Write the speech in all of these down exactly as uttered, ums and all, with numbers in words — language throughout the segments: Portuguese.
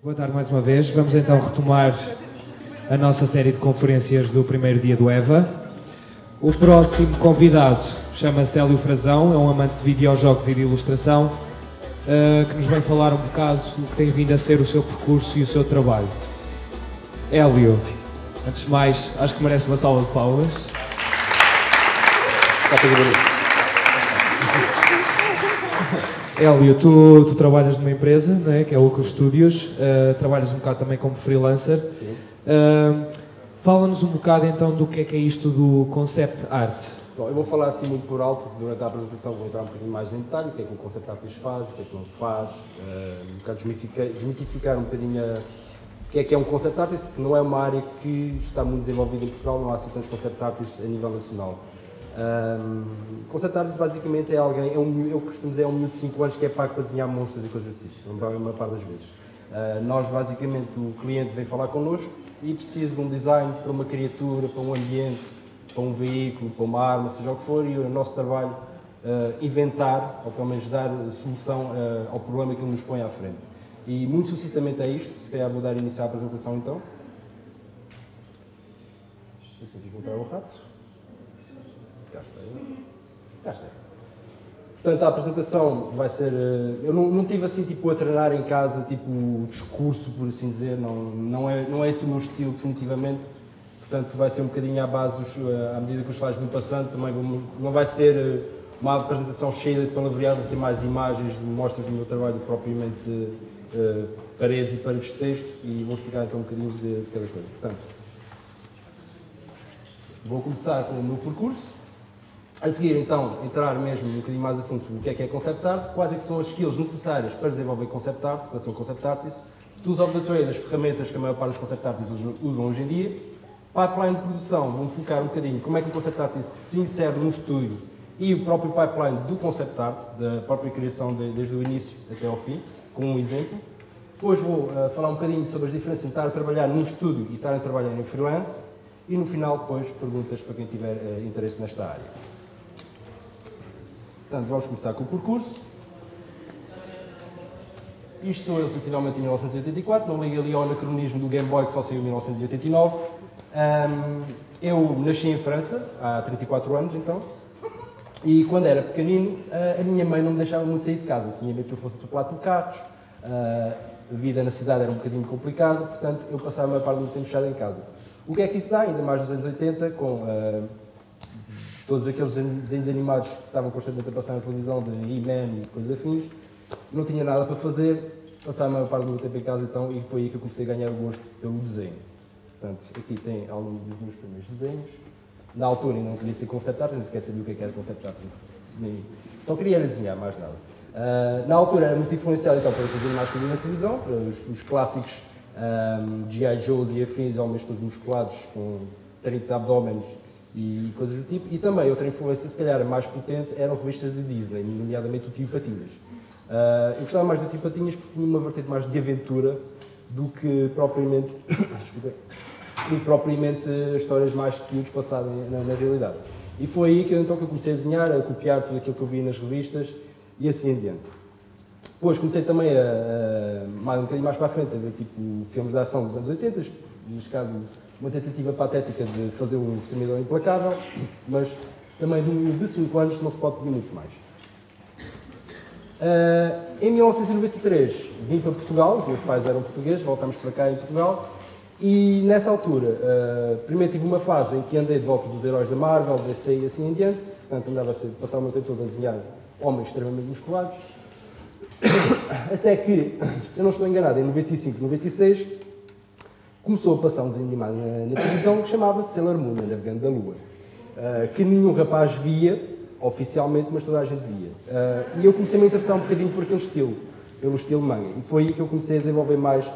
Boa tarde mais uma vez. Vamos então retomar a nossa série de conferências do primeiro dia do EVA. O próximo convidado chama-se Hélio Frazão, é um amante de videojogos e de ilustração, uh, que nos vem falar um bocado do que tem vindo a ser o seu percurso e o seu trabalho. Hélio, antes de mais, acho que merece uma salva de palmas. Hélio, tu, tu trabalhas numa empresa, né, que é o Eco Studios, uh, trabalhas um bocado também como freelancer. Sim. Uh, Fala-nos um bocado então do que é que é isto do concept art. Bom, eu vou falar assim muito por alto, porque durante a apresentação vou entrar um bocadinho mais em detalhe, o que é que o concept art faz, o que é que não faz, uh, um bocado desmitificar, desmitificar um bocadinho a, o que é que é um concept artist, porque não é uma área que está muito desenvolvida em Portugal, não há assim tantos concept artists a nível nacional. Um, concept artist basicamente é alguém, é um, eu costumo dizer, é um miúdo de cinco anos que é pago para desenhar monstros e coisas do tipo, não é uma par das vezes. Uh, nós basicamente, o cliente vem falar connosco e precisa de um design para uma criatura, para um ambiente, para um veículo, para uma arma, seja o que for, e o nosso trabalho uh, inventar, ou pelo menos dar solução uh, ao problema que ele nos põe à frente. E muito sucintamente é isto, se calhar vou dar início à apresentação então. Deixa eu voltar ao rato. Portanto, a apresentação vai ser... Eu não, não tive assim, tipo, a treinar em casa, tipo, discurso, por assim dizer, não, não, é, não é esse o meu estilo, definitivamente. Portanto, vai ser um bocadinho à base, dos, à medida que os slides vão passando, também vou, não vai ser uma apresentação cheia de palavreado, vai ser mais imagens, mostras do meu trabalho, propriamente uh, paredes e paredes de texto, e vou explicar então um bocadinho de, de cada coisa. Portanto, vou começar com o meu percurso. A seguir, então, entrar mesmo um bocadinho mais a fundo sobre o que é que é concept art, quais é que são as skills necessárias para desenvolver concept art, para ser um concept artist, tools of the trade, as ferramentas que a maior parte dos concept artists usam hoje em dia, pipeline de produção, vamos focar um bocadinho como é que o concept artist se insere num estúdio e o próprio pipeline do concept art, da própria criação de, desde o início até ao fim, com um exemplo. Depois vou uh, falar um bocadinho sobre as diferenças entre estar a trabalhar num estúdio e estar a trabalhar em freelance e, no final, depois, perguntas para quem tiver uh, interesse nesta área. Portanto, vamos começar com o percurso. Isto sou eu, sensivelmente, em mil novecentos e oitenta e quatro. Não liga ali ao anacronismo do Game Boy, que só saiu em mil novecentos e oitenta e nove. Um, eu nasci em França, há trinta e quatro anos, então. E quando era pequenino, a minha mãe não me deixava muito sair de casa. Tinha medo que eu fosse atropelado por carros. A vida na cidade era um bocadinho complicada, portanto, eu passava a maior parte do meu tempo fechado em casa. O que é que isso dá? Ainda mais nos anos oitenta, com... Uh, todos aqueles desenhos animados que estavam constantemente a passar na televisão, de He-Man e coisas afins, não tinha nada para fazer, passava a maior parte do meu tempo em casa, então, e foi aí que eu comecei a ganhar gosto pelo desenho. Portanto, aqui tem alguns dos meus primeiros desenhos. Na altura ainda não queria ser concept artist, nem sequer sabia o que era concept artist, nem... só queria desenhar, mais nada. Uh, na altura era muito influenciado então pelos animais que eu vi na televisão, os, os clássicos um, G I Joes e afins, homens todos musculados, com trinta abdómenes, e coisas do tipo, e também outra influência, se calhar mais potente, eram revistas de Disney, nomeadamente o Tio Patinhas. Uh, eu gostava mais do Tio Patinhas porque tinha uma vertente mais de aventura do que propriamente, do que propriamente histórias mais que nos passavam na, na realidade. E foi aí que então que eu comecei a desenhar, a copiar tudo aquilo que eu via nas revistas e assim em diante. Depois comecei também a, a mais, um bocadinho mais para a frente a ver tipo filmes de ação dos anos oitenta, neste caso uma tentativa patética de fazer um Exterminador Implacável, mas também de um miúdo de cinco anos não se pode pedir muito mais. Uh, em mil novecentos e noventa e três vim para Portugal, os meus pais eram portugueses, voltámos para cá em Portugal, e nessa altura, uh, primeiro tive uma fase em que andei de volta dos heróis da Marvel, D C e assim em diante, portanto andava a ser, passava o meu tempo todo a desenhar homens extremamente musculados, até que, se eu não estou enganado, em noventa e cinco, noventa e seis, começou a passar um desenho animado na, na televisão que chamava-se Sailor Moon, a Navegante da Lua. uh, que nenhum rapaz via, oficialmente, mas toda a gente via. Uh, e eu comecei a me interessar um bocadinho por aquele estilo, pelo estilo manga. E foi aí que eu comecei a desenvolver mais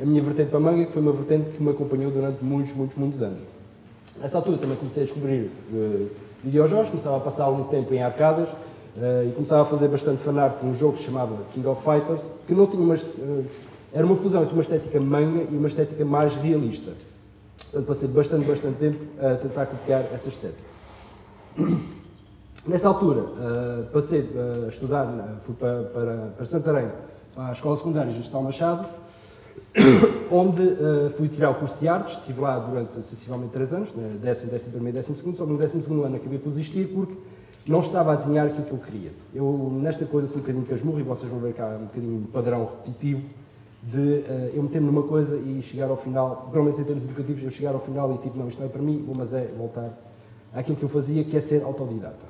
a minha vertente para manga, que foi uma vertente que me acompanhou durante muitos, muitos, muitos anos. Nessa altura também comecei a descobrir uh, videojogos, começava a passar algum tempo em arcadas, Uh, e começava a fazer bastante fanart num jogo que se chamava King of Fighters, que não tinha uma, uh, era uma fusão entre uma estética manga e uma estética mais realista. Eu passei bastante, bastante tempo a tentar copiar essa estética. Nessa altura, uh, passei uh, a estudar, uh, fui para, para, para Santarém, para a Escola Secundária de Gestão Machado, onde uh, fui tirar o curso de artes. Estive lá durante, sucessivamente, três anos, né, décimo, décimo primeiro e décimo segundo, só que no décimo segundo ano acabei por desistir, porque não estava a desenhar aquilo que eu queria. Eu, nesta coisa, sou um bocadinho casmurro, e vocês vão ver que há um bocadinho de padrão repetitivo de uh, eu meter-me numa coisa e chegar ao final, pelo menos em termos educativos, eu chegar ao final e tipo, não, isto não é para mim, mas é voltar àquilo que eu fazia, que é ser autodidata.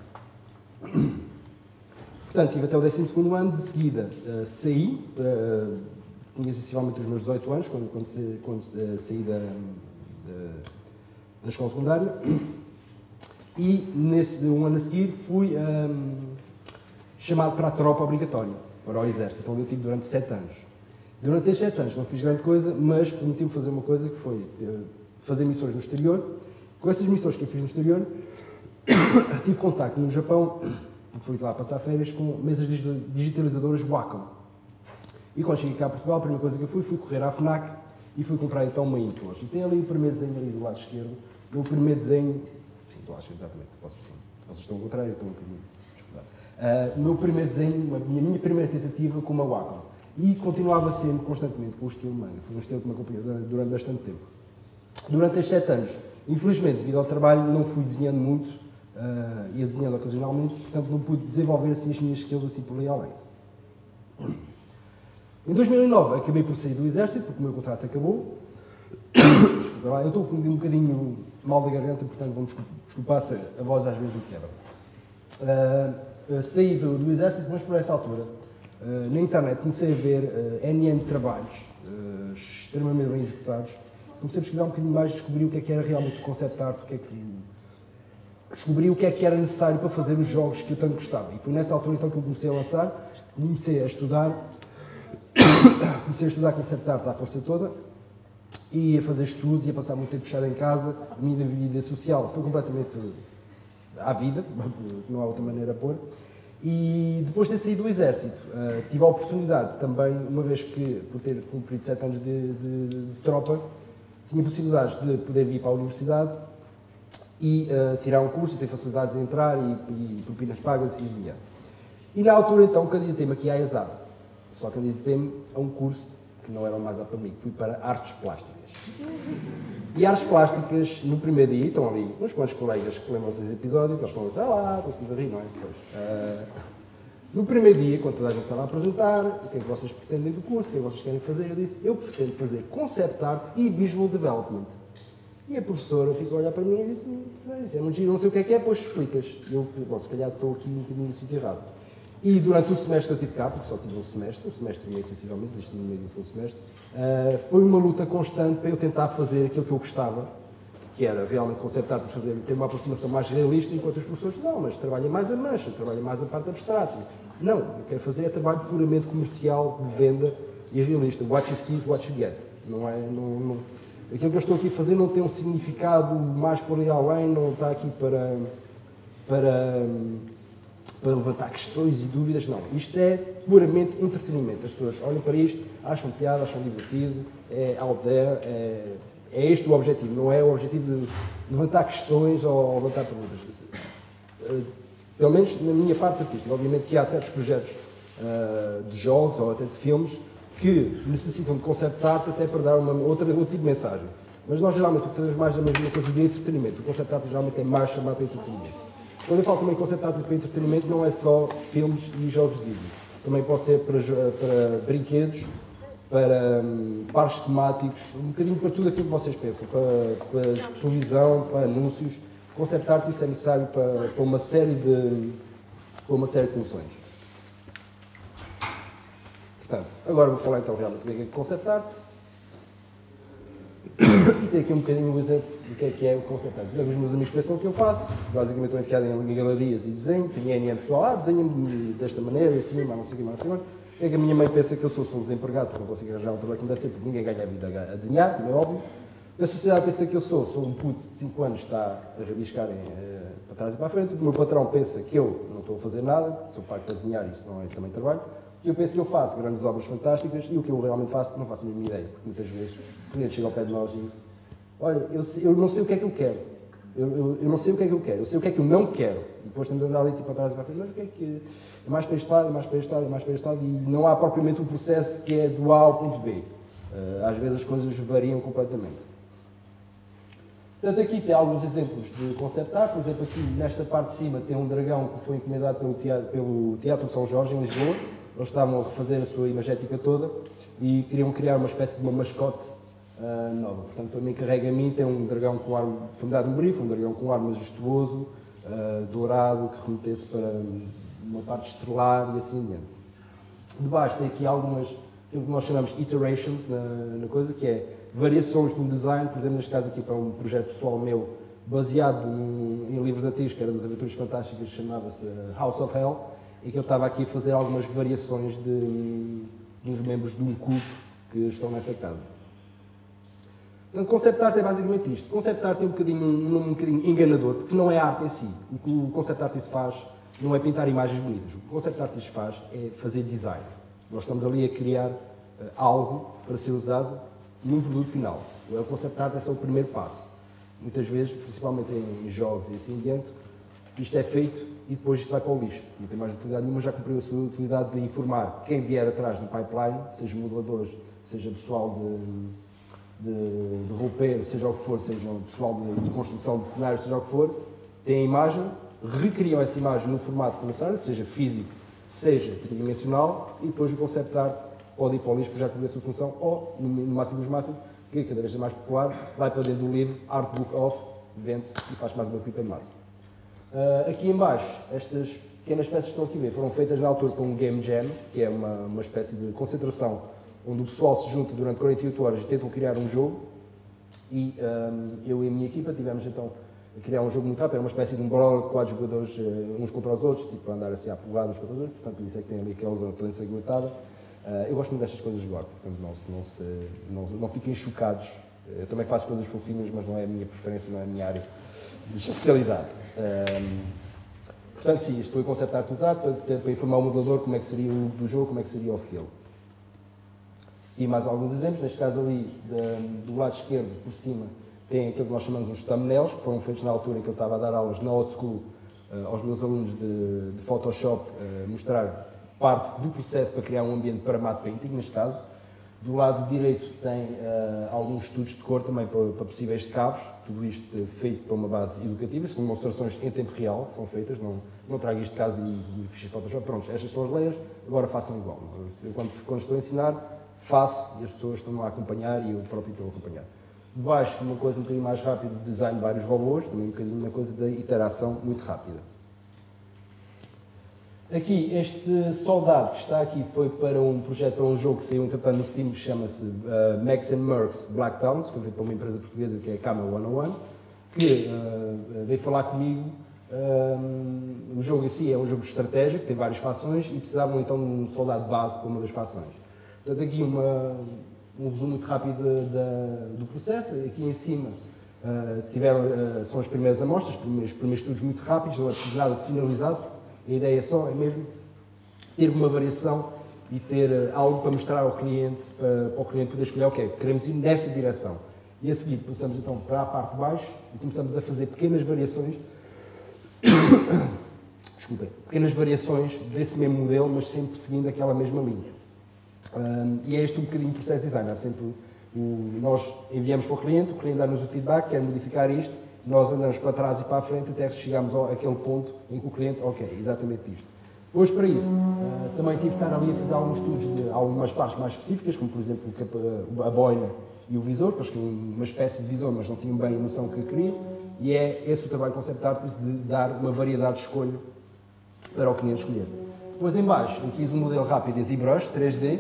Portanto, tive até o décimo segundo ano, de seguida uh, saí, uh, tinha sensivelmente os meus dezoito anos, quando, quando, se, quando uh, saí da, da, da escola secundária. E, nesse, um ano a seguir, fui um, chamado para a tropa obrigatória, para o exército, onde eu estive durante sete anos. Durante estes sete anos não fiz grande coisa, mas prometi-me fazer uma coisa que foi fazer missões no exterior. Com essas missões que eu fiz no exterior, tive contacto no Japão, fui lá passar férias, com mesas digitalizadoras Wacom. E quando cheguei cá a Portugal, a primeira coisa que eu fui, fui correr à FNAC e fui comprar então uma Intuos. E tem ali o primeiro desenho ali do lado esquerdo, o primeiro desenho... Eu acho que exatamente, vocês estão, vocês estão ao contrário, eu estou um bocadinho escusado. Uh, o meu primeiro desenho, a minha, minha primeira tentativa com uma Wacom. E continuava sempre, constantemente, com o estilo manga. Foi um estilo que me acompanhou durante, durante bastante tempo. Durante estes sete anos, infelizmente, devido ao trabalho, não fui desenhando muito, uh, ia desenhando ocasionalmente, portanto não pude desenvolver assim, as minhas skills assim por ali além. Em dois mil e nove, acabei por sair do exército, porque o meu contrato acabou. Desculpa lá, eu estou com um bocadinho mal da garganta, portanto vamos desculpar se a voz às vezes me quebra. Uh, saí do, do exército, mas por essa altura, uh, na internet comecei a ver uh, N N trabalhos uh, extremamente bem executados. Comecei a pesquisar um bocadinho mais, descobri o que é que era realmente o concept de arte, o que é que... descobri o que é que era necessário para fazer os jogos que eu tanto gostava. E foi nessa altura então que eu comecei a lançar, comecei a estudar, comecei a estudar concept de arte à força toda, e ia fazer estudos, ia passar muito tempo fechado em casa. A minha vida social foi completamente à vida, não há outra maneira a pôr. E depois de ter saído do exército, uh, tive a oportunidade também, uma vez que, por ter cumprido sete anos de, de, de tropa, tinha possibilidades de poder vir para a universidade e uh, tirar um curso, ter facilidades de entrar e, e propinas pagas e dinheiro. E na altura, então, candidatei-me aqui à ESAD. Só candidatei-me a um curso que não eram mais apto para mim, fui para artes plásticas. E artes plásticas, no primeiro dia, estão ali uns quantos colegas que lembram-se desse episódio, que eles estão até lá, estão-se a rir, não é? Pois. Uh, no primeiro dia, quando toda a gente estava a apresentar, o que é que vocês pretendem do curso, o que é que vocês querem fazer, eu disse, eu pretendo fazer concept art e visual development. E a professora ficou a olhar para mim e disse, é muito giro, não sei o que é que é, pois explicas. Eu, bom, se calhar estou aqui um bocadinho no sítio errado. E durante o semestre que eu tive cá, porque só tive um semestre, um semestre e meio, sensivelmente, existe no meio do segundo semestre, uh, foi uma luta constante para eu tentar fazer aquilo que eu gostava, que era realmente conceptar para fazer, ter uma aproximação mais realista, enquanto os professores, não, mas trabalha mais a mancha, trabalha mais a parte abstrata. Não, eu quero fazer é trabalho puramente comercial, de venda e realista. What you see is what you get. Não é, não, não, aquilo que eu estou aqui a fazer não tem um significado mais por aí além, não está aqui para... para para levantar questões e dúvidas, não. Isto é puramente entretenimento. As pessoas olham para isto, acham piada, acham divertido, é out there, é, é este o objetivo, não é o objetivo de levantar questões ou levantar perguntas. Pelo menos na minha parte artística, obviamente que há certos projetos uh, de jogos ou até de filmes que necessitam de concept art até para dar uma, outra, outro tipo de mensagem. Mas nós geralmente o que fazemos mais é a mesma coisa de entretenimento. O concept art geralmente é mais chamado para entretenimento. Quando eu falo também de concept art para entretenimento, não é só filmes e jogos de vídeo. Também pode ser para, para brinquedos, para um, parques temáticos, um bocadinho para tudo aquilo que vocês pensam, para, para televisão, para anúncios. Concept art, isso é necessário para, para, uma, série de, para uma série de funções. Portanto, agora vou falar então realmente do que é concept art. E tem aqui um bocadinho o exemplo o que é que é o conceito. Os meus amigos pensam o que eu faço, basicamente estou enfiado em galerias e desenho, tenho N M pessoal, ah, desenho-me desta maneira, assim, mas não sei o que, mas não sei o que. É que a minha mãe pensa que eu sou só um desempregado, porque não consigo arranjar um trabalho que me deve ser, porque ninguém ganha a vida a desenhar, como é óbvio. A sociedade pensa que eu sou, sou um puto de cinco anos que está a rabiscar em, uh, para trás e para a frente. O meu patrão pensa que eu não estou a fazer nada, sou pago para desenhar, isso não é também trabalho. E eu penso que eu faço grandes obras fantásticas, e o que eu realmente faço, não faço a mínima ideia, porque muitas vezes o cliente chega ao pé de nós e olha, eu, eu não sei o que é que eu quero, eu, eu, eu não sei o que é que eu quero, eu sei o que é que eu não quero. E depois temos a andar ali tipo, para trás e para a frente, mas o que é que é mais para este lado, é mais para este lado, é mais para este lado, e não há propriamente um processo que é do A ao ponto B. Uh, às vezes as coisas variam completamente. Portanto, aqui tem alguns exemplos de concept art. Por exemplo, aqui nesta parte de cima tem um dragão que foi encomendado pelo Teatro, pelo Teatro São Jorge, em Lisboa. Eles estavam a refazer a sua imagética toda e queriam criar uma espécie de uma mascote uh, nova. Portanto, foi-me encarregue a mim, tem um dragão com arma, foi-me dado um brief, um dragão com ar majestuoso, uh, dourado, que remetesse para uma parte estrelar e assim dentro. Debaixo tem aqui algumas, aquilo que nós chamamos iterations na, na coisa, que é variações de um design, por exemplo, neste caso aqui para um projeto pessoal meu, baseado num, em livros antigos, que era das Aventuras Fantásticas, chamava-se House of Hell, e que eu estava aqui a fazer algumas variações de, dos membros de um culto que estão nessa casa. Portanto, concept art é basicamente isto. Concept art é um bocadinho, um, um bocadinho enganador, porque não é arte em si. O que o concept art se faz não é pintar imagens bonitas. O que o concept art se faz é fazer design. Nós estamos ali a criar uh, algo para ser usado num produto final. O concept art é só o primeiro passo. Muitas vezes, principalmente em jogos e assim em diante, isto é feito e depois isto vai para o lixo. Não tem mais utilidade nenhuma, já cumpriu a sua utilidade de informar quem vier atrás do pipeline, seja modeladores, seja pessoal de, de, de roupeiro, seja o que for, seja pessoal de, de construção de cenários, seja o que for, tem a imagem, recriam essa imagem no formato que necessário, seja físico, seja tridimensional, e depois o concept art pode ir para o lixo, porque já cumpriu a sua função, ou, no máximo dos máximos, que cada vez é mais popular, vai para dentro do livro, artbook off, vende-se e faz mais uma pipa de massa. Uh, aqui em baixo, estas pequenas peças que estão aqui a ver, foram feitas na altura para um game jam, que é uma, uma espécie de concentração, onde o pessoal se junta durante quarenta e oito horas e tentam criar um jogo, e um, eu e a minha equipa tivemos então a criar um jogo muito rápido, era uma espécie de um brawler de quatro jogadores uh, uns contra os outros, tipo para andar assim à porrada uns contra os outros, portanto isso é que tem ali aquela zona toda ensanguentada. Uh, eu gosto muito destas coisas de gore, portanto não, não, se, não, não fiquem chocados, eu também faço coisas fofinhas, mas não é a minha preferência, não é a minha área de especialidade. Um, portanto, sim, isto foi o concept art usado para, para informar o modelador como é que seria o look do jogo, como é que seria o filme. Aqui mais alguns exemplos, neste caso ali de, do lado esquerdo, por cima, tem aquilo que nós chamamos os thumbnails, que foram feitos na altura em que eu estava a dar aulas na Old School uh, aos meus alunos de, de Photoshop, uh, mostrar parte do processo para criar um ambiente para matte painting, neste caso. Do lado direito tem uh, alguns estudos de cor também para, para possíveis escavos, tudo isto feito para uma base educativa, são demonstrações em tempo real que são feitas, não, não trago isto de casa e fichei Photoshop, pronto, estas são as layers, agora façam igual. Eu quando, quando estou a ensinar, faço e as pessoas estão a acompanhar e eu próprio estou a acompanhar. Debaixo, uma coisa um bocadinho mais rápida, design de vários robôs, também um bocadinho uma coisa da iteração muito rápida. Aqui, este soldado que está aqui foi para um projeto, para um jogo que saiu entretanto no Steam, que chama-se uh, Max Mercs Black Towns, foi feito para uma empresa portuguesa que é a Camel cento e um, que uh, veio falar comigo. Um, o jogo em si é um jogo de estratégia, que tem várias fações, e precisavam então de um soldado base para uma das fações. Portanto, aqui uma, um resumo muito rápido da, do processo. Aqui em cima uh, tiveram, uh, são as primeiras amostras, os primeiros, primeiros estudos muito rápidos, não é nada finalizado. A ideia só é mesmo ter uma variação e ter algo para mostrar ao cliente, para, para o cliente poder escolher o que é, queremos ir nesta direção. E a seguir passamos então para a parte de baixo e começamos a fazer pequenas variações, desculpem, pequenas variações desse mesmo modelo, mas sempre seguindo aquela mesma linha. Um, e é este um bocadinho o processo de design, é sempre o, nós enviamos para o cliente, o cliente dá-nos o feedback, quer modificar isto, nós andamos para trás e para a frente até que chegamos àquele ponto em que o cliente, ok, exatamente isto. Hoje para isso, uh, também tive que estar ali a fazer alguns estudos de algumas partes mais específicas, como por exemplo a boina e o visor, que eles tinham uma espécie de visor, mas não tinham bem a noção que queriam, e é esse o trabalho concept artist, de dar uma variedade de escolha para o cliente escolher. Depois em baixo, eu fiz um modelo rápido em ZBrush três D,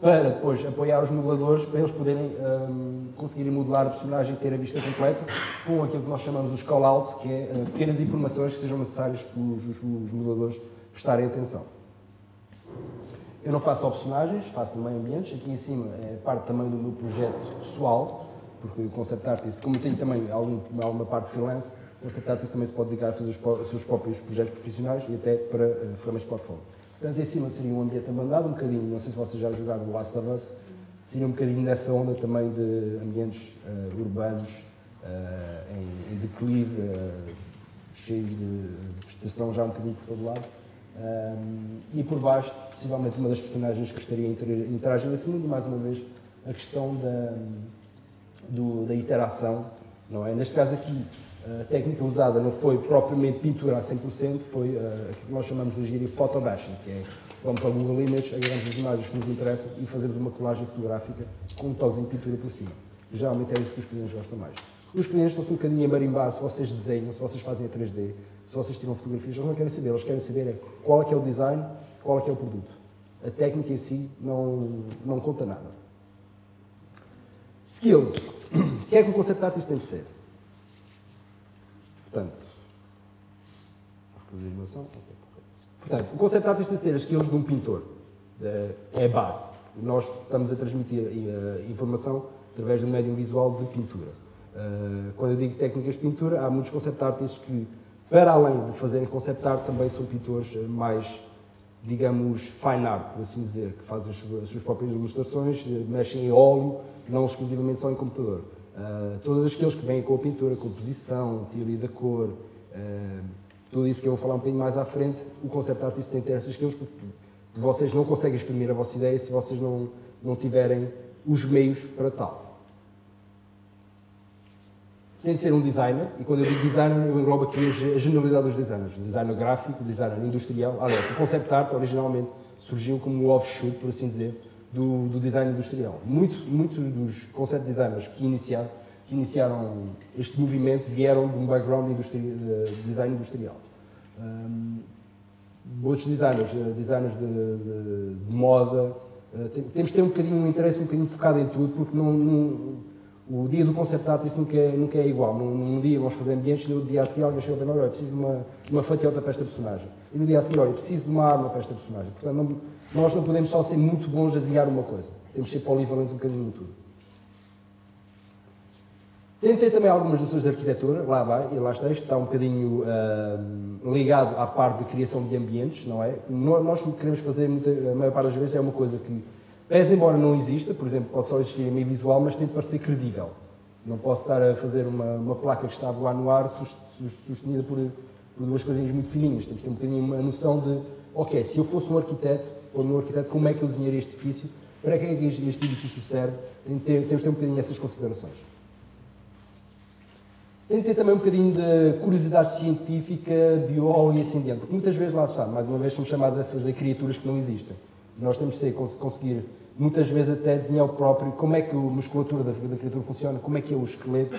para depois apoiar os modeladores, para eles poderem um, conseguirem modelar a personagem e ter a vista completa, com aquilo que nós chamamos os call-outs, que é uh, pequenas informações que sejam necessárias para os, os, os modeladores prestarem atenção. Eu não faço só personagens, faço também ambientes. Aqui em cima é parte também do meu projeto pessoal, porque o concept artist, como tem também algum, alguma parte freelance, o concept artist também se pode dedicar a fazer os, os seus próprios projetos profissionais e até para uh, ferramentas de portfólio. Portanto, em cima seria um ambiente abandonado, um bocadinho, não sei se vocês já jogaram o Last of Us, seria um bocadinho nessa onda também de ambientes uh, urbanos, uh, em, em declive, uh, cheios de vegetação já um bocadinho por todo lado. Um, e por baixo, possivelmente, uma das personagens que gostaria de interagir nesse mundo, mais uma vez, a questão da, do, da interação, não é? Neste caso aqui, a técnica usada não foi propriamente pintura a cem por cento, foi uh, aquilo que nós chamamos de gíria photobashing, que é, vamos ao Google Images, agarramos as imagens que nos interessam e fazemos uma colagem fotográfica com um toquezinho de pintura por cima. Geralmente é isso que os clientes gostam mais. Os clientes estão-se um bocadinho a marimbar se vocês desenham, se vocês fazem a três D, se vocês tiram fotografias, eles não querem saber, eles querem saber é qual é que é o design, qual é que é o produto. A técnica em si não, não conta nada. Skills. O que é que o concept artist tem de ser? Portanto, Portanto o concept artist tem de ser as skills de um pintor. É a base. Nós estamos a transmitir informação através do médium visual de pintura. Uh, quando eu digo técnicas de pintura, há muitos concept artists que, para além de fazerem concept art, também são pintores mais, digamos, fine art, por assim dizer, que fazem as suas próprias ilustrações, mexem em óleo, não exclusivamente só em computador. Uh, todas as skills que vêm com a pintura, composição, teoria da cor, uh, tudo isso que eu vou falar um bocadinho mais à frente, o concept artist tem que ter essas skills, porque vocês não conseguem exprimir a vossa ideia se vocês não, não tiverem os meios para tal. Tem de ser um designer, e quando eu digo designer, eu englobo aqui a generalidade dos designers. Designer gráfico, designer industrial. Aliás, o concept art originalmente surgiu como um offshoot, por assim dizer, do, do design industrial. Muitos muito dos concept designers que iniciaram, que iniciaram este movimento vieram de um background industri, de design industrial. Um, outros designers, designers de, de, de moda. Uh, temos de ter um bocadinho um interesse um bocadinho focado em tudo, porque não... não o dia do concept art isso nunca é, nunca é igual. Num, num dia vamos fazer ambientes, no dia a seguir alguém chega bem, olha, eu preciso de uma, uma fatiota para esta personagem. E no dia a seguir, olha, eu preciso de uma arma para esta personagem. Portanto, não, nós não podemos só ser muito bons a desenhar uma coisa. Temos de ser polivalentes um bocadinho em tudo. Tentei também algumas noções de arquitetura, lá vai, e lá está, isto está um bocadinho uh, ligado à parte de criação de ambientes, não é? Nós o que queremos fazer, a maior parte das vezes, é uma coisa que pese embora não exista, por exemplo, pode só existir em meio visual, mas tem de parecer credível. Não posso estar a fazer uma, uma placa que está a voar no ar sustenida por, por duas coisinhas muito fininhas. Temos de ter um bocadinho a noção de, ok, se eu fosse um arquiteto, ou um arquiteto, como é que eu desenharia este edifício? Para que é que este edifício serve? Tem de ter, temos de ter um bocadinho essas considerações. Tem de ter também um bocadinho de curiosidade científica, bióloga e assim diante, porque muitas vezes, lá está, mais uma vez somos chamados a fazer criaturas que não existem. Nós temos de conseguir, muitas vezes, até desenhar o próprio, como é que a musculatura da, da criatura funciona, como é que é o esqueleto,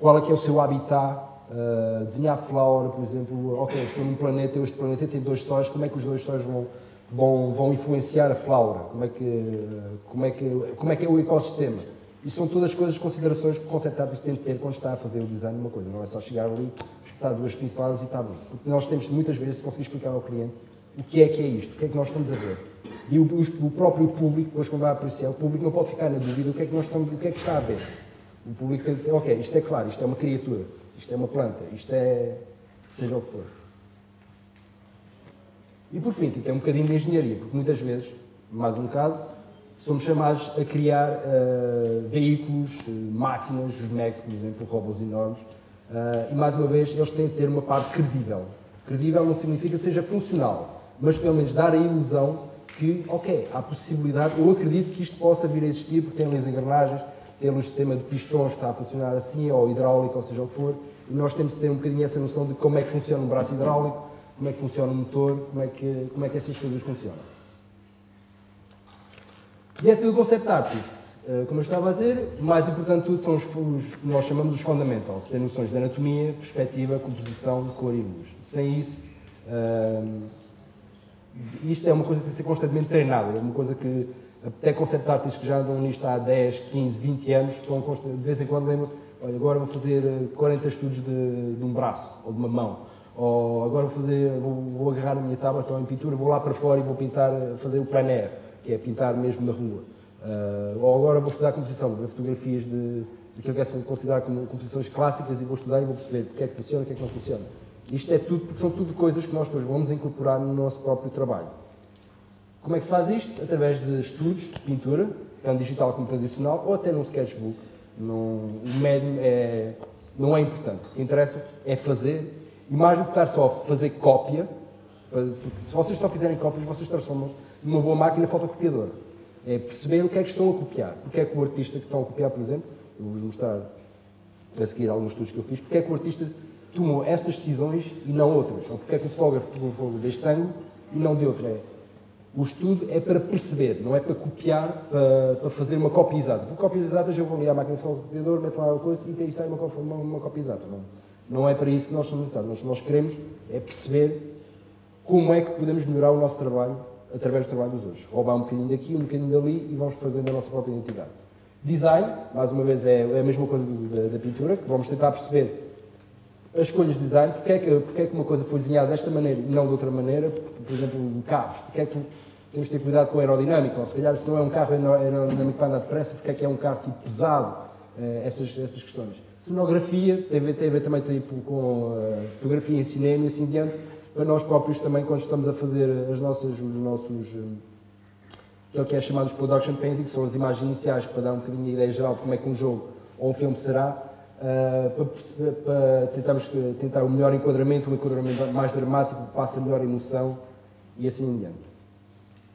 qual é que é o seu habitat, uh, desenhar a flora, por exemplo, ok, estou num planeta, este planeta tem dois sóis, como é que os dois sóis vão, vão, vão influenciar a flora, como é, que, uh, como, é que, como é que é o ecossistema. Isso são todas as coisas, considerações que o concept artist tem de ter quando está a fazer o design de uma coisa, não é só chegar ali, espetar duas pinceladas e está bom. Porque nós temos, muitas vezes, conseguir explicar ao cliente o que é que é isto, o que é que nós estamos a ver. E o, o próprio público, depois quando vai aparecer, o público não pode ficar na dúvida o que é que, nós estamos, o que, é que está a ver. O público tem de dizer, ok, isto é claro, isto é uma criatura, isto é uma planta, isto é... seja o que for. E por fim, tem um bocadinho de engenharia, porque muitas vezes, mais um caso, somos chamados a criar uh, veículos, máquinas, os mechs, por exemplo, robôs enormes, uh, e mais uma vez eles têm de ter uma parte credível. Credível não significa seja funcional, mas pelo menos dar a ilusão que, ok, há possibilidade, eu acredito que isto possa vir a existir, porque tem ali as engrenagens, tem ali um sistema de pistões que está a funcionar assim, ou hidráulico, ou seja o que for, e nós temos de ter um bocadinho essa noção de como é que funciona um braço hidráulico, como é que funciona um motor, como é que, como é que essas coisas funcionam. E é tudo o concept artist. Como eu estava a dizer, o mais importante de tudo são os, os que nós chamamos os fundamentals, ter noções de anatomia, perspectiva, composição, cor e luz. Sem isso, hum, isto é uma coisa que tem de ser constantemente treinada, é uma coisa que até concept artists que já andam nisto há dez, quinze, vinte anos, estão de vez em quando lembram-se, olha, agora vou fazer quarenta estudos de, de um braço ou de uma mão, ou agora vou, fazer, vou, vou agarrar a minha tablet ou em pintura, vou lá para fora e vou pintar, fazer o plein air, que é pintar mesmo na rua. Uh, ou agora vou estudar composição, vou ver fotografias de, daquilo que é considerado como composições clássicas e vou estudar e vou perceber o que é que funciona e o que é que não funciona. Isto é tudo, porque são tudo coisas que nós depois vamos incorporar no nosso próprio trabalho. Como é que se faz isto? Através de estudos de pintura, tanto digital como tradicional, ou até num sketchbook. Não, o médium é, não é importante. O que interessa é fazer, e mais do que estar só a fazer cópia, porque se vocês só fizerem cópias, vocês transformam-se numa boa máquina fotocopiadora. É perceber o que é que estão a copiar. Porque é que o artista que estão a copiar, por exemplo, eu vou-vos mostrar a seguir alguns estudos que eu fiz, porque é que o artista tomou essas decisões e não outras, ou porque é que o fotógrafo fotografou deste ângulo e não de outro. É. O estudo é para perceber, não é para copiar, para, para fazer uma cópia exata. Por cópias exatas eu vou ali à máquina de fotocopiador, meto lá uma coisa e sai uma, uma, uma cópia exata. Não, não é para isso que nós somos necessários. Nós, nós queremos é perceber como é que podemos melhorar o nosso trabalho através do trabalho dos outros. Roubar um bocadinho daqui, um bocadinho dali e vamos fazendo a nossa própria identidade. Design, mais uma vez, é a mesma coisa do, da, da pintura, que vamos tentar perceber as escolhas de design, porque é, que, porque é que uma coisa foi desenhada desta maneira e não de outra maneira, porque, por exemplo, cabos, porque é que temos de ter cuidado com a aerodinâmica, ou se calhar se não é um carro aerodinâmico para andar depressa, porque é que é um carro tipo pesado, eh, essas, essas questões. Cenografia, tem a ver, tem a ver também tipo, com uh, fotografia em cinema e assim diante, para nós próprios também, quando estamos a fazer as nossas, os nossos, um, aquilo que é chamado de production painting, que são as imagens iniciais, para dar um bocadinho de ideia geral de como é que um jogo ou um filme será, Uh, para, perceber, para tentarmos tentar um melhor enquadramento, um enquadramento mais dramático, que passe a melhor emoção e assim em diante.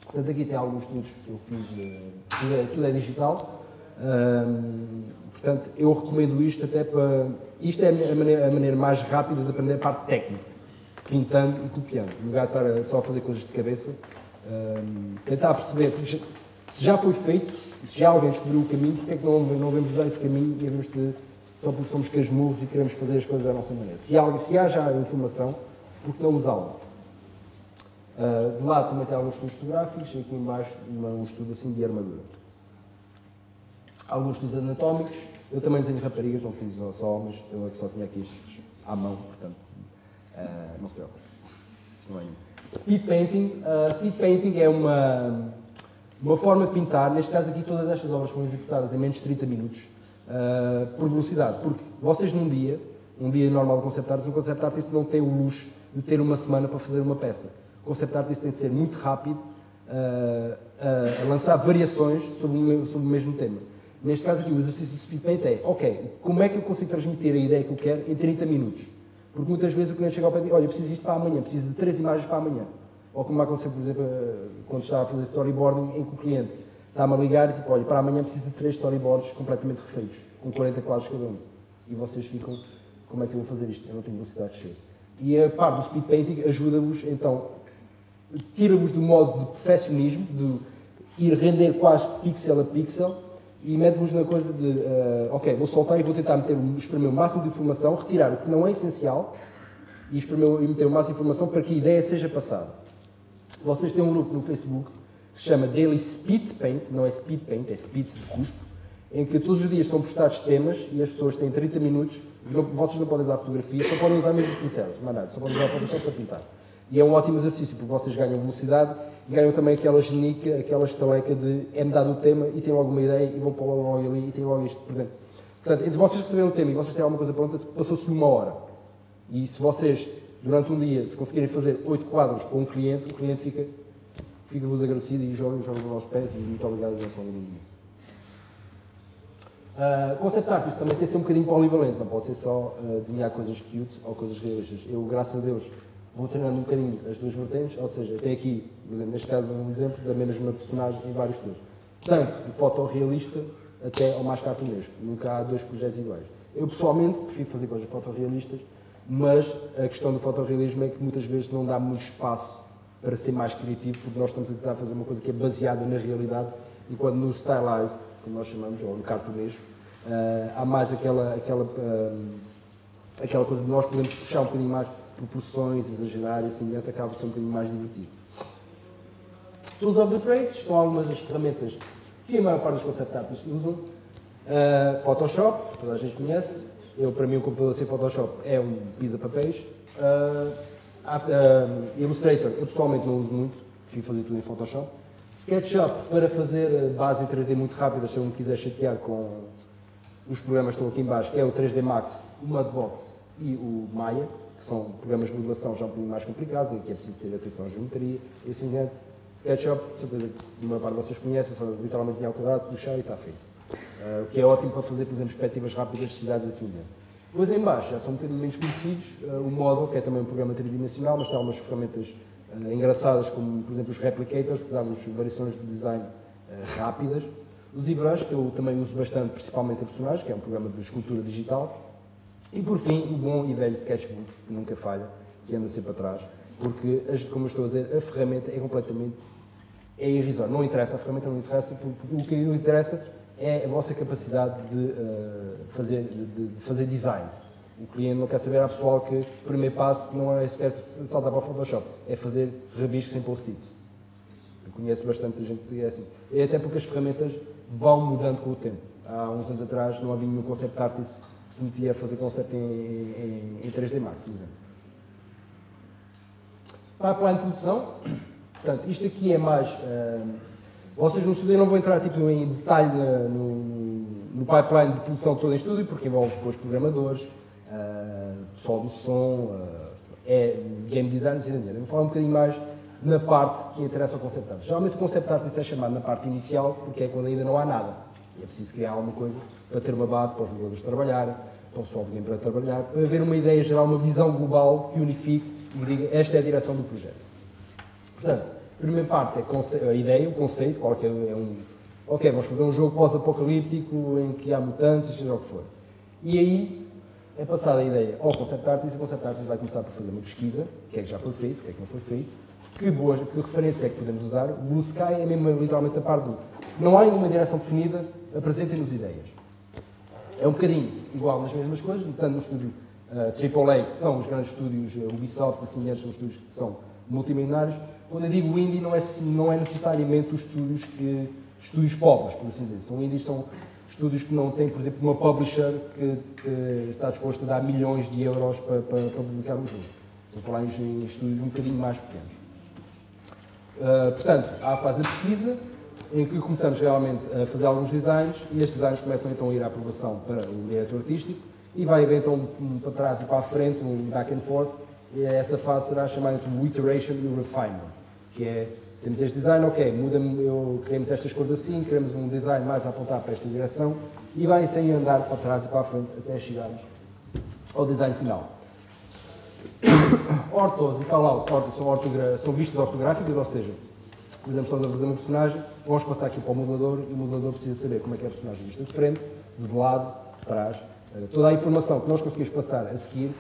Portanto, aqui tem alguns estudos que eu fiz, uh, tudo, é, tudo é digital, uh, portanto, eu recomendo isto até para... Isto é a maneira, a maneira mais rápida de aprender a parte técnica, pintando e copiando, no lugar de estar só a fazer coisas de cabeça, uh, tentar perceber se já foi feito, se já alguém descobriu o caminho, porque é que não, não devemos usar esse caminho e devemos de só porque somos casmurros e queremos fazer as coisas da nossa maneira. Se há, se há já informação, por que não usá-la? Uh, de lado também tem alguns estudos fotográficos, e aqui embaixo uma, um estudo assim de armadura. Alguns estudos anatómicos, eu também desenho raparigas, não sei se são só homens, eu é que só tinha aqui isto à mão, portanto, uh, não se preocupe. Isto não é isso. Speed Painting, uh, Speed Painting é uma, uma forma de pintar, neste caso aqui todas estas obras foram executadas em menos de trinta minutos, Uh, por velocidade, porque vocês num dia, um dia normal de concept artist, um concept artist não tem o luxo de ter uma semana para fazer uma peça. O concept artist tem de ser muito rápido uh, uh, a lançar variações sobre o, sobre o mesmo tema. Neste caso aqui, o exercício do speed paint é, ok, como é que eu consigo transmitir a ideia que eu quero em trinta minutos? Porque muitas vezes o cliente chega ao pé e diz, olha, eu preciso disto para amanhã, preciso de três imagens para amanhã. Ou como aconteceu, por exemplo, quando estava a fazer storyboarding, em que o cliente está-me a ligar e tipo, olha, para amanhã preciso de três storyboards completamente refeitos, com quarenta quadros cada um. E vocês ficam, como é que eu vou fazer isto? Eu não tenho velocidade de chegar. E a parte do speed painting ajuda-vos, então, tira-vos do modo de perfeccionismo, de ir render quase pixel a pixel, e mete-vos na coisa de, uh, ok, vou soltar e vou tentar meter, espremer o máximo de informação, retirar o que não é essencial, e, espremer, e meter o máximo de informação para que a ideia seja passada. Vocês têm um grupo no Facebook, que se chama Daily Speed Paint, não é Speed Paint, é Speed de cuspo, em que todos os dias são postados temas e as pessoas têm trinta minutos, não, vocês não podem usar fotografia, só podem usar mesmo pincéis, mas nada, só podem usar Photoshop para pintar. E é um ótimo exercício, porque vocês ganham velocidade e ganham também aquela genica, aquela estaleca de é-me dado o tema e têm logo uma ideia e vão para logo ali e têm logo isto, por exemplo. Portanto, entre vocês perceberem o tema e vocês têm alguma coisa pronta, passou-se uma hora. E se vocês, durante um dia, se conseguirem fazer oito quadros para um cliente, o cliente fica... Fico-vos agradecido e jogo, jogo aos pés e muito obrigado à sua linha. O concept artist também tem que ser um bocadinho polivalente, não pode ser só uh, desenhar coisas cute ou coisas realistas. Eu, graças a Deus, vou treinando um bocadinho as duas vertentes, ou seja, tem aqui, por exemplo, neste caso um exemplo da mesma personagem em vários temas. Tanto do fotorrealista até ao mais cartunesco, nunca há dois projetos iguais. Eu, pessoalmente, prefiro fazer coisas fotorrealistas, mas a questão do fotorrealismo é que muitas vezes não dá muito espaço para ser mais criativo, porque nós estamos a tentar fazer uma coisa que é baseada na realidade, enquanto no stylized, como nós chamamos, ou no cartunesco, uh, há mais aquela, aquela, um, aquela coisa de nós podemos puxar um bocadinho mais proporções, exagerar, e assim, acaba por ser um bocadinho mais divertido. Tools of the Trades são algumas das ferramentas que a maior parte dos concept artists usam. Uh, Photoshop, toda a gente conhece. Eu, para mim, o computador sem Photoshop é um pisa-papéis. Uh, uh, Illustrator, eu pessoalmente não uso muito, prefiro fazer tudo em Photoshop. SketchUp, para fazer base em três D muito rápida, se eu me quiser chatear com os programas que estão aqui em baixo, que é o três D Max, o Mudbox e o Maya, que são programas de modelação já um pouco mais complicados, em que é preciso ter atenção à geometria e assim diante. SketchUp, de certeza que a maior parte de vocês conhecem, só literalmente desenhar o quadrado, puxar e está feito. Uh, o que é ótimo para fazer, por exemplo, perspectivas rápidas de cidades assim diante. Depois em baixo, já são um bocadinho menos conhecidos, uh, o Model, que é também um programa tridimensional, mas tem algumas ferramentas uh, engraçadas, como por exemplo os Replicators, que dão-nos variações de design uh, rápidas. O ZBrush, que eu também uso bastante, principalmente a personagens, que é um programa de escultura digital. E por fim, o bom e velho Sketchbook, que nunca falha, que anda sempre atrás. Porque, como eu estou a dizer, a ferramenta é completamente é irrisória. Não interessa, a ferramenta não interessa, porque o que interessa é a vossa capacidade de, uh, fazer, de, de fazer design. O cliente não quer saber, há pessoal que o primeiro passo não é sequer saltar para o Photoshop, é fazer rabiscos sem post-its. Eu conheço bastante gente que é assim. E até porque as ferramentas vão mudando com o tempo. Há uns anos atrás não havia nenhum concept artist que se metia a fazer concept em, em, em três D Max, por exemplo. Pipeline de produção, portanto, isto aqui é mais... Uh, vocês no estúdio, eu não vou entrar tipo, em detalhe uh, no, no pipeline de produção todo em estúdio, porque envolve depois programadores, uh, pessoal do som, uh, é game design, assim, eu vou falar um bocadinho mais na parte que interessa ao concept art. Geralmente o concept art é chamado na parte inicial, porque é quando ainda não há nada. E é preciso criar alguma coisa para ter uma base para os modelos trabalharem, para o pessoal do game para trabalhar, para haver uma ideia geral, uma visão global que unifique e diga, esta é a direção do projeto. Portanto, a primeira parte é a ideia, o conceito, qual que é um... Ok, vamos fazer um jogo pós-apocalíptico em que há mutantes, seja o que for. E aí é passada a ideia ao concept artist, e o concept artist vai começar por fazer uma pesquisa, o que é que já foi feito, o que é que não foi feito, que, boas, que referência é que podemos usar. O Blue Sky é mesmo literalmente a par do... Não há nenhuma direção definida, apresentem-nos ideias. É um bocadinho igual nas mesmas coisas, portanto, no estúdio triplo A, uh, que são os grandes estúdios uh, Ubisoft, assim, esses são os estúdios que são multimilionários. Quando eu digo indie, não é, não é necessariamente os estúdios que... estúdios pobres, por assim dizer. São indies, são estúdios que não têm, por exemplo, uma publisher que te, está disposta a dar milhões de euros para, para, para publicar um jogo. Estou a falar em, em estúdios um bocadinho mais pequenos. Uh, portanto, há a fase da pesquisa, em que começamos realmente a fazer alguns designs, e estes designs começam então a ir à aprovação para o diretor artístico, e vai haver então um para trás e para a frente, um back and forth, e essa fase será chamada de iteration e refinement, que é, temos este design, ok, muda-me, eu, queremos estas coisas assim, queremos um design mais a apontar para esta direção, e vai sem andar para trás e para a frente até chegarmos ao design final. Ortos e call-outs são, são vistas ortográficas, ou seja, por exemplo, estamos a fazer uma personagem, vamos passar aqui para o modelador, e o modelador precisa saber como é que é a personagem vista de frente, de lado, de trás. Toda a informação que nós conseguimos passar a seguir,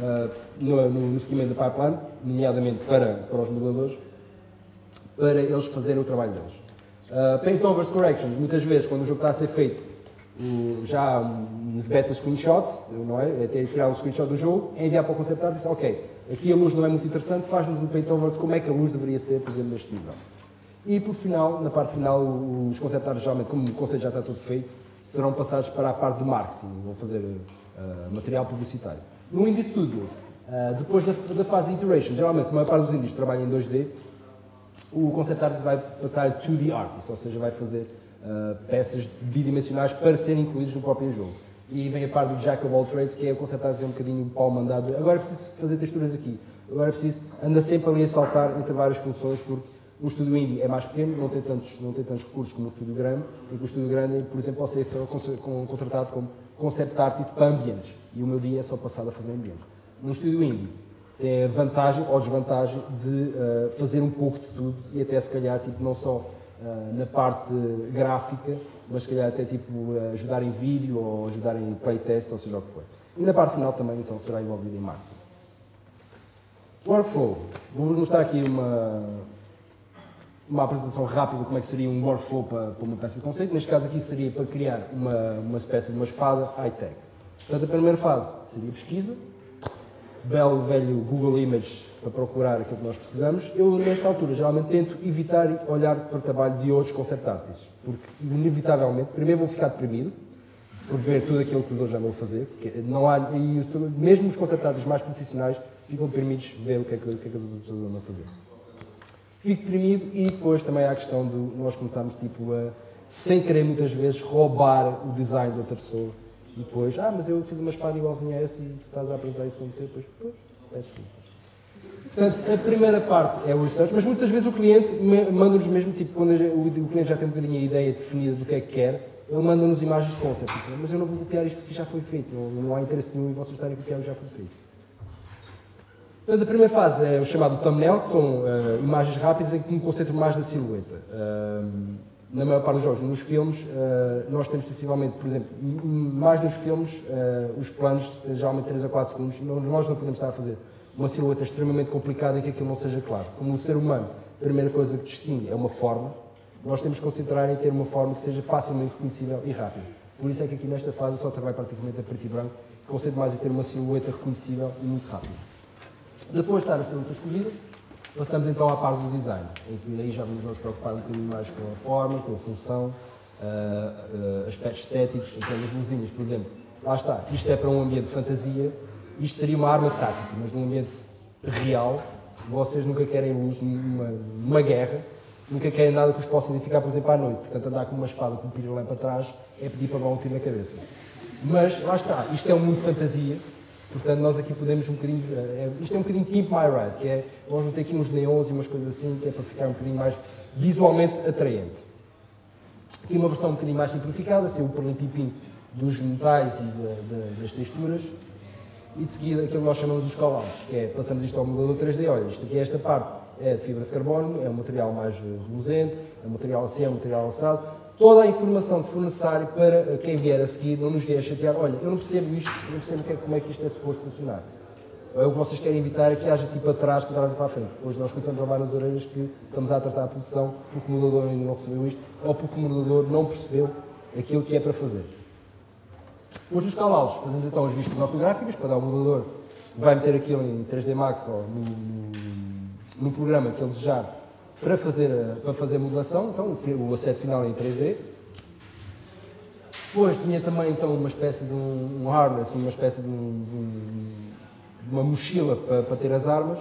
uh, no, no seguimento da pipeline, nomeadamente para, para os modeladores, para eles fazerem o trabalho deles. Uh, Paintovers corrections, muitas vezes, quando o jogo está a ser feito, uh, já há uns beta screenshots, não é? Até tirar um screenshot do jogo, enviar para o concept artist, ok, aqui a luz não é muito interessante, faz-nos um paintover de como é que a luz deveria ser, por exemplo, neste nível. E, por final, na parte final, os concept artists, geralmente, como o conceito já está tudo feito, serão passados para a parte de marketing, vão fazer uh, material publicitário. No Indie Studios, uh, depois da, da fase de iteration, geralmente a maior parte dos indies trabalha em dois D, o concept artist vai passar a dois D artist, ou seja, vai fazer uh, peças bidimensionais para serem incluídas no próprio jogo. E vem a parte do Jack of All Trades, que é o concept artist é um bocadinho pau mandado, agora é preciso fazer texturas aqui, agora é preciso andar sempre ali a saltar entre várias funções, porque o estúdio indie é mais pequeno, não tem tantos, não tem tantos recursos como o estúdio grande, e que o estúdio grande, por exemplo, pode ser contratado como concept artist para ambientes, e o meu dia é só passado a fazer ambientes. No estúdio indie, tem a vantagem ou desvantagem de uh, fazer um pouco de tudo, e até se calhar, tipo, não só uh, na parte gráfica, mas se calhar até tipo, ajudar em vídeo, ou ajudar em playtest, ou seja o que for. E na parte final também, então, será envolvido em marketing. Workflow. Vou-vos mostrar aqui uma... uma apresentação rápida de como é que seria um workflow para, para uma peça de conceito. Neste caso aqui seria para criar uma, uma espécie de uma espada high-tech. Portanto, a primeira fase seria pesquisa. belo velho Google Images para procurar aquilo que nós precisamos. Eu, nesta altura, geralmente tento evitar olhar para o trabalho de outros concept artists, porque, inevitavelmente, primeiro vou ficar deprimido por ver tudo aquilo que os outros já vão fazer, porque não há, e mesmo os concept artists mais profissionais ficam deprimidos de ver o que é que, o que, é que as outras pessoas andam a fazer. Fico deprimido e depois também há a questão de nós começarmos, tipo, a, sem querer muitas vezes, roubar o design de outra pessoa. E depois, ah, mas eu fiz uma espada igualzinha a essa e tu estás a apresentar isso como teu, depois, pois, peço desculpas. Portanto, a primeira parte é o research, mas muitas vezes o cliente manda-nos mesmo, tipo, quando o cliente já tem um bocadinho a ideia definida do que é que quer, ele manda-nos imagens de concept, tipo, mas eu não vou copiar isto porque já foi feito, não, não há interesse nenhum em vocês estarem a copiar o que já foi feito. Portanto, a primeira fase é o chamado thumbnail, que são uh, imagens rápidas em que me concentro mais na silhueta. Um, Na maior parte dos jogos, nos filmes, nós temos sensivelmente, por exemplo, mais nos filmes, os planos têm geralmente três a quatro segundos, nós não podemos estar a fazer uma silhueta extremamente complicada em que aquilo não seja claro. Como o ser humano, a primeira coisa que distingue é uma forma, nós temos que concentrar em ter uma forma que seja facilmente reconhecível e rápida. Por isso é que aqui nesta fase eu só trabalho praticamente a preto e branco, concentro mais em ter uma silhueta reconhecível e muito rápida. Depois de estar a silhueta escolhida, passamos então à parte do design, em que aí já vamos nos preocupar um bocadinho mais com a forma, com a função, uh, uh, aspectos estéticos, então as luzinhas, por exemplo. Lá está, isto é para um ambiente de fantasia, isto seria uma arma tática, mas num ambiente real, vocês nunca querem luz numa, numa guerra, nunca querem nada que os possa identificar, por exemplo, à noite. Portanto, andar com uma espada, com um pirulam para trás, é pedir para dar um tiro na cabeça. Mas, lá está, isto é um mundo de fantasia. Portanto, nós aqui podemos um bocadinho... É, isto é um bocadinho Pimp My Ride, que é... Nós vamos ter aqui uns neons e umas coisas assim, que é para ficar um bocadinho mais visualmente atraente. Aqui uma versão um bocadinho mais simplificada, assim, o perlim-pim-pim dos metais e de, de, das texturas. E de seguida, aquilo que nós chamamos de call-outs, que é... Passamos isto ao modelador três D. Olha, isto aqui, esta parte é de fibra de carbono, é um material mais reluzente, é um material assim, é um material alçado. Toda a informação que for necessária para quem vier a seguir, não nos vier a chatear. Olha, eu não percebo isto, eu não percebo como é que isto é suposto funcionar. O que vocês querem evitar é que haja tipo atrás, para trás e para a frente. Depois nós começamos a levar nas orelhas que estamos a atrasar a produção porque o modelador ainda não recebeu isto ou porque o modelador não percebeu aquilo que é para fazer. Depois dos calaudos, fazemos então as vistas ortográficas para dar ao modelador. Vai meter aquilo em três D Max ou num programa que ele desejar. Para fazer, para fazer a modelação, então, o asset final é em três D. Depois tinha também então, uma espécie de um, um harness, uma espécie de, um, de uma mochila para, para ter as armas.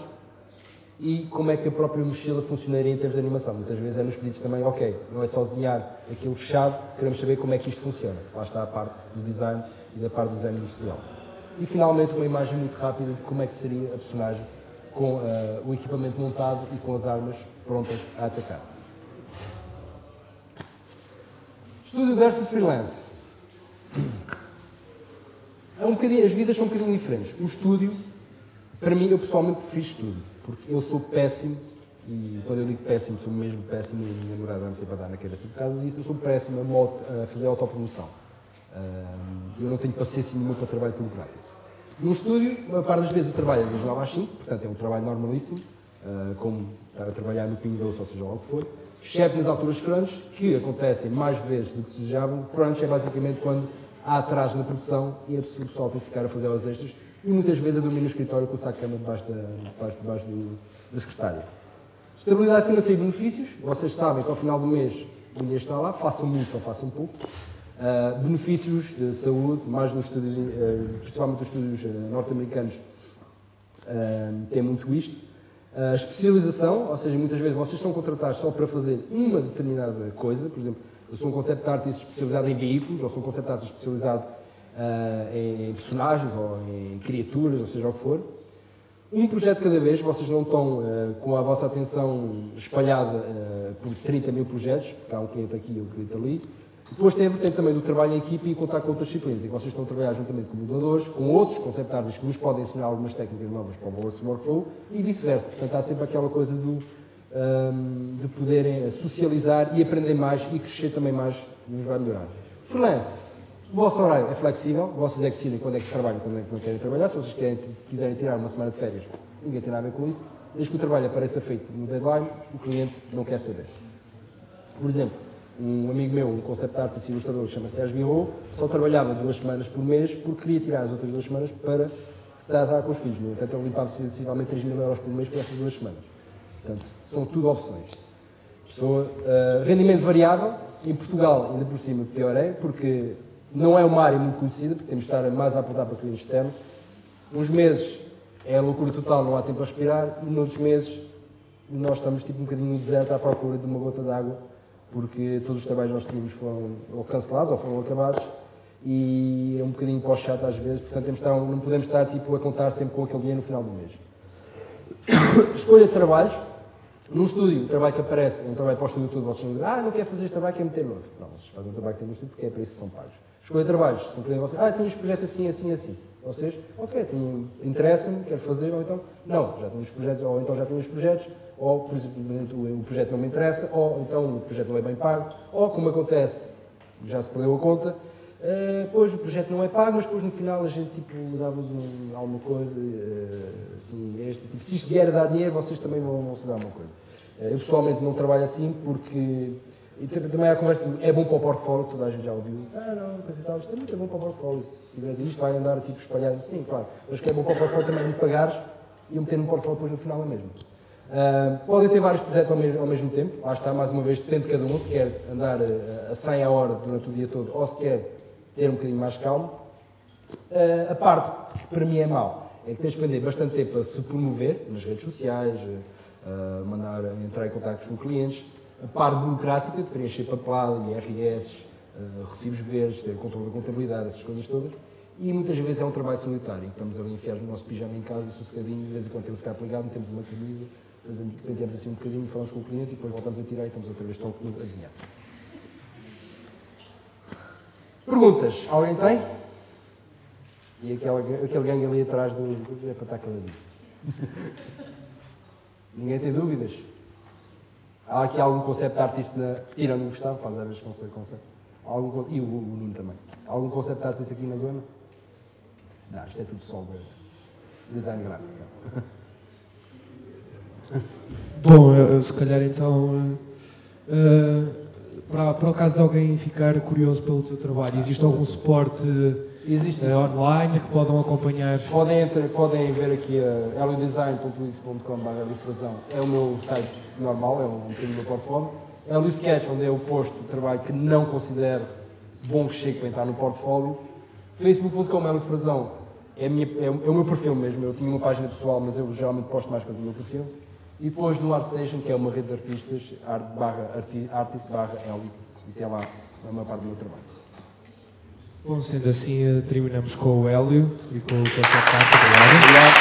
E como é que a própria mochila funcionaria em termos de animação. Muitas vezes é nos pedidos também, ok, não é só desenhar aquilo fechado, queremos saber como é que isto funciona. Lá está a parte do design e da parte do design industrial. E finalmente uma imagem muito rápida de como é que seria a personagem com uh, o equipamento montado e com as armas prontas a atacar. Estúdio versus freelance. É um bocadinho, as vidas são um bocadinho diferentes. O estúdio, para mim, eu pessoalmente fiz estúdio, porque eu sou péssimo, e quando eu digo péssimo, sou mesmo péssimo, e a minha namorada não sei para dar na cabeça por causa disso, eu sou péssimo a, moto, a fazer autopromoção. Uh, eu não tenho paciência nenhuma para trabalho burocrático. No estúdio, a parte das vezes eu trabalho das nove às cinco, portanto é um trabalho normalíssimo, uh, como estar a trabalhar no Pingo Doce, ou seja lá o que for, exceto nas alturas crunch, que acontecem mais vezes do que se desejavam. Crunch é basicamente quando há atraso na produção e o pessoal tem que ficar a fazer horas extras e muitas vezes a dormir no escritório com o saco de cama debaixo, da, debaixo, debaixo do, da secretária. Estabilidade financeira e benefícios, vocês sabem que ao final do mês o dinheiro está lá, façam muito ou façam pouco. Uh, benefícios de saúde, mais nos estúdios, uh, principalmente nos estúdios uh, norte-americanos, uh, tem muito isto. Uh, especialização, ou seja, muitas vezes vocês são contratados só para fazer uma determinada coisa. Por exemplo, eu sou um concept artist especializado em veículos, ou sou um concept artist especializado uh, em personagens ou em criaturas, ou seja o que for. Um projeto cada vez, vocês não estão uh, com a vossa atenção espalhada uh, por trinta mil projetos, porque há um cliente aqui e um cliente ali. Depois tem a vertente também do trabalho em equipe e contar com outras disciplinas, e vocês estão a trabalhar juntamente com modeladores, com outros concept artists que vos podem ensinar algumas técnicas novas para o vosso workflow e vice-versa. Portanto, há sempre aquela coisa do, um, de poderem socializar e aprender mais e crescer também mais, vos vai melhorar. Freelance. O vosso horário é flexível, vocês é que decidem quando é que trabalham e quando é que não querem trabalhar. Se vocês querem, quiserem tirar uma semana de férias, ninguém tem nada a ver com isso. Desde que o trabalho apareça feito no deadline, o cliente não quer saber. Por exemplo, um amigo meu, um concept artist e ilustrador que se chama Sérgio Bilro, só trabalhava duas semanas por mês porque queria tirar as outras duas semanas para tratar com os filhos. No entanto, ele passa sensivelmente três mil euros por mês por essas duas semanas. Portanto, são tudo opções. Pessoa, uh, rendimento variável, em Portugal, ainda por cima, pior é, porque não é uma área muito conhecida, porque temos de estar mais a apontar para o cliente externo. Uns meses é a loucura total, não há tempo a respirar, e noutros meses nós estamos tipo um bocadinho deserto à procura de uma gota de água, porque todos os trabalhos que nós tínhamos foram ou cancelados ou foram acabados, e é um bocadinho pós-chato às vezes, portanto temos de estar, não podemos estar tipo, a contar sempre com aquele dinheiro no final do mês. Escolha de trabalhos. Num estúdio, o trabalho que aparece é um trabalho para o estúdio todo, vocês dizem, ah, não quero fazer este trabalho, quero meter outro. Não, vocês fazem um trabalho que tem no estúdio porque é para isso que são pagos. Escolha de trabalhos, se não podem vocês, ah, tenho este projeto assim, assim, assim. Vocês, ok, interessa-me, quero fazer, ou então, não, já tenho os projetos, ou então já tenho os projetos, ou, por exemplo, o projeto não me interessa, ou então o projeto não é bem pago, ou, como acontece, já se perdeu a conta, uh, pois o projeto não é pago, mas depois no final a gente, tipo, dá-vos um, alguma coisa, uh, assim, este, tipo, se isto vier a dar dinheiro, vocês também vão, vão se dar alguma coisa. Uh, eu, pessoalmente, não trabalho assim, porque... E também há a conversa de, é bom para o portfólio, toda a gente já ouviu. Ah, não, coisa e tal, isto é muito bom para o portfólio. Se tiveres isto, vai andar tipo espalhado. Sim, claro. Mas que é bom para o portfólio também me pagares e eu meter no portfólio depois no final é mesmo. Uh, podem ter vários projetos ao mesmo, ao mesmo tempo. Lá está, mais uma vez, depende de cada um. Se quer andar a, a cem a hora durante o dia todo ou se quer ter um bocadinho mais calmo. Uh, a parte que para mim é mau é que tens de perder bastante tempo a se promover nas redes sociais, uh, mandar, entrar em contacto com clientes. A parte burocrática, de preencher papelada, I R S, uh, recibos verdes, ter controle da contabilidade, essas coisas todas. E muitas vezes é um trabalho solitário, em que estamos ali enfiados no nosso pijama em casa, sossegadinho, de vez em quando temos cá pegado, metemos uma camisa, fazemos, penteamos assim um bocadinho, falamos com o cliente e depois voltamos a tirar e estamos outra vez tão azinhado. Perguntas? Alguém tem? E aquele, aquele gangue ali atrás do... é para estar cada dia. Ninguém tem dúvidas? Há aqui algum conceito de artista, tirando o Gustavo, faz às vezes conceito, algum, e o Nuno também. Há algum conceito de artista aqui na zona? Não, isto é tudo só de design gráfico. Bom, eu, se calhar então, uh, para, para o caso de alguém ficar curioso pelo teu trabalho, existe algum suporte existe, uh, online que podem acompanhar? Podem, entrar, podem ver aqui a helio design ponto lid ponto com ponto br, Hélio Frazão, é o meu site normal, é um bocadinho do meu portfólio. É o Sketch, onde eu posto o trabalho que não considero bom que chegue para entrar no portfólio. facebook ponto com ponto br, Hélio Frazão, é, minha, é, é o meu perfil mesmo. Eu tinha uma página pessoal, mas eu geralmente posto mais coisas no meu perfil. E depois no Artstation, que é uma rede de artistas, artist barra L, e tem lá a maior parte do meu trabalho. Bom, sendo assim, terminamos com o Hélio e com o Hélio.